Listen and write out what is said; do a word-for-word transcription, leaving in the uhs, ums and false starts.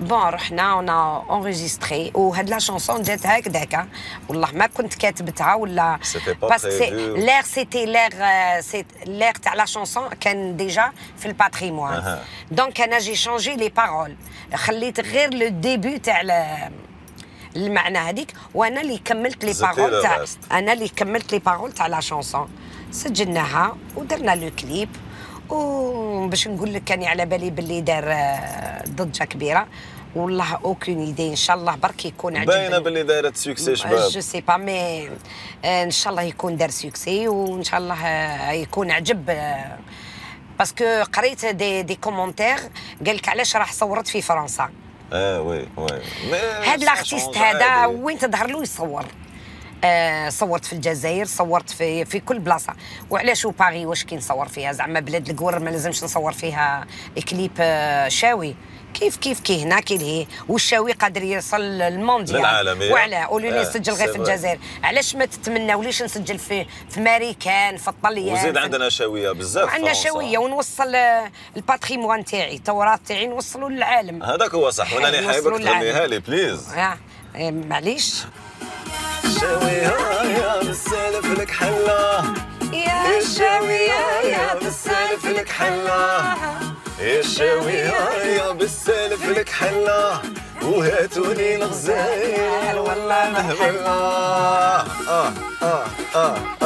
بون رحنا ونا اونغيستري وهاد لا شونسون جات هكذاك والله ما كنت كاتبتها ولا باسكو لير سيتي لير لير تاع لا شونسون كان ديجا في الباتريمون دونك انا جي شونجي لي بارول خليت غير لو ديبي تاع المعنى هذيك وانا اللي كملت لي بارول تاع انا اللي كملت لي بارول تاع لا شونسون سجلناها ودرنا لو كليب و باش نقول لك كاني على بالي باللي دار ضجه كبيره والله اوكين ايدي ان شاء الله برك يكون عجبني باينه باللي دارت سوكسي شباب جو سي با مي ان شاء الله يكون دار سوكسي وان شاء الله يكون عجب باسكو قريت دي دي كومونتير قال لك علاش راح صورت في فرنسا اه وي وي هاد الارتيست هذا وين تظهر له يصور آه صورت في الجزائر صورت في في كل بلاصه وعلاش باري واش كي نصور فيها زعما بلاد الكور ما لازمش نصور فيها كليب آه شاوي كيف كيف كي هنا كي لهي والشاوي قادر يصل للمونديال وعلى قولوا لي نسجل غير في الجزائر علاش ما تتمناوليش نسجل في في ماريكان في الطليان وزيد عندنا شاويه بزاف عندنا شاويه ونوصل الباتريمون تاعي التراث تاعي نوصلوا للعالم هذاك هو صح وانا اللي حابب تخليها لي بليز آه. آه. معليش شاويها يا تسالف لك حلة يا شاويها يا تسالف لك حلة يا شاويها يا بسالف لك حلة وهاتوني الغزال والله مهبلة آه آه آه